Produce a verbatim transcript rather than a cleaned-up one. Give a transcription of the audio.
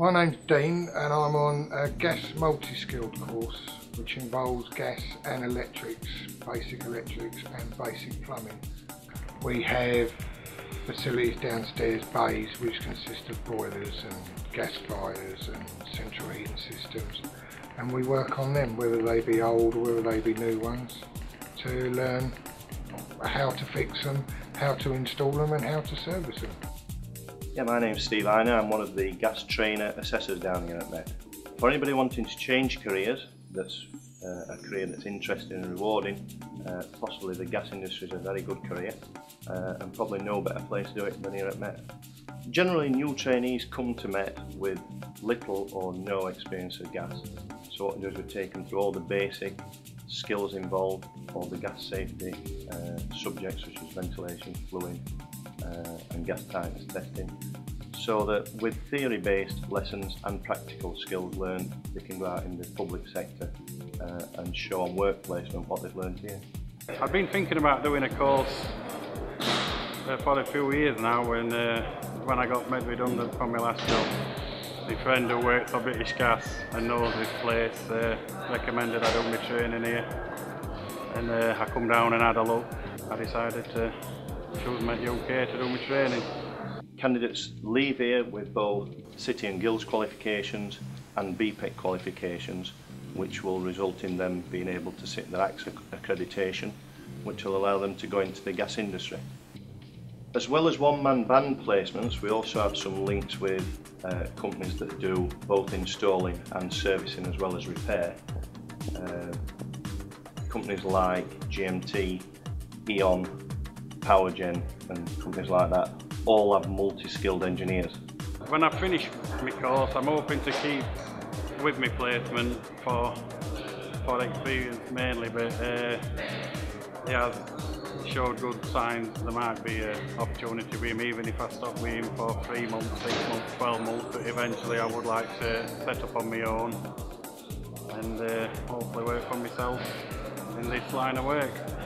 My name's Dean and I'm on a gas multi-skilled course which involves gas and electrics, basic electrics and basic plumbing. We have facilities downstairs, bays, which consist of boilers and gasifiers and central heating systems, and we work on them, whether they be old or whether they be new ones, to learn how to fix them, how to install them and how to service them. Yeah, my name's Steve Einer, I'm one of the gas trainer assessors down here at M E T. For anybody wanting to change careers, that's uh, a career that's interesting and rewarding, uh, possibly the gas industry is a very good career uh, and probably no better place to do it than here at M E T. Generally new trainees come to M E T with little or no experience of gas, so what we do is we take them through all the basic skills involved, all the gas safety uh, subjects such as ventilation, fluid, Uh, and gas tightness testing, so that with theory-based lessons and practical skills learned, they can go out in the public sector uh, and show on work placement what they've learned here. I've been thinking about doing a course uh, for a few years now. When uh, when I got made redundant from my last job, my friend who worked for British Gas and knows his place uh, recommended I do my training here, and uh, I come down and had a look. I decided to choose M E T U K to do my training. Candidates leave here with both City and Guilds qualifications and B P E C qualifications, which will result in them being able to sit their A C S accreditation, which will allow them to go into the gas industry. As well as one-man band placements, we also have some links with uh, companies that do both installing and servicing as well as repair. Uh, companies like G M T, Eon, Power Gen and companies like that all have multi-skilled engineers. When I finish my course, I'm hoping to keep with my placement for for experience mainly, but uh, yeah, showed good signs there might be an opportunity with him, even if I stop with him for three months, six months, twelve months. But eventually, I would like to set up on my own and uh, hopefully work for myself in this line of work.